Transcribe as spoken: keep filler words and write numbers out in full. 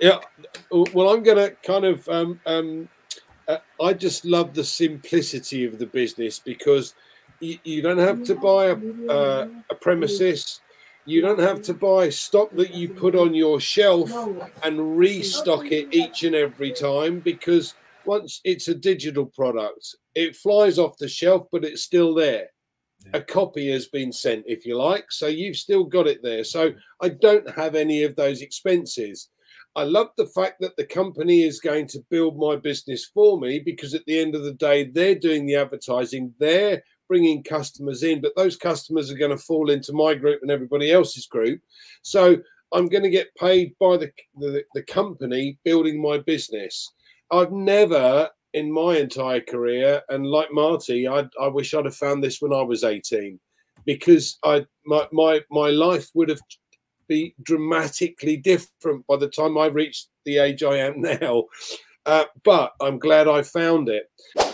Yeah, well, I'm going to kind of, um, um, uh, I just love the simplicity of the business, because you, you don't have to buy a, uh, a premises. You don't have to buy stock that you put on your shelf and restock it each and every time, because once it's a digital product, it flies off the shelf, but it's still there. Yeah. A copy has been sent, if you like, so you've still got it there. So I don't have any of those expenses. I love the fact that the company is going to build my business for me, because at the end of the day, they're doing the advertising, they're bringing customers in, but those customers are going to fall into my group and everybody else's group. So I'm going to get paid by the, the, the company building my business. I've never in my entire career, and like Marty, I, I wish I'd have found this when I was eighteen, because I my my, my life would have be dramatically different by the time I reached the age I am now. Uh, but I'm glad I found it.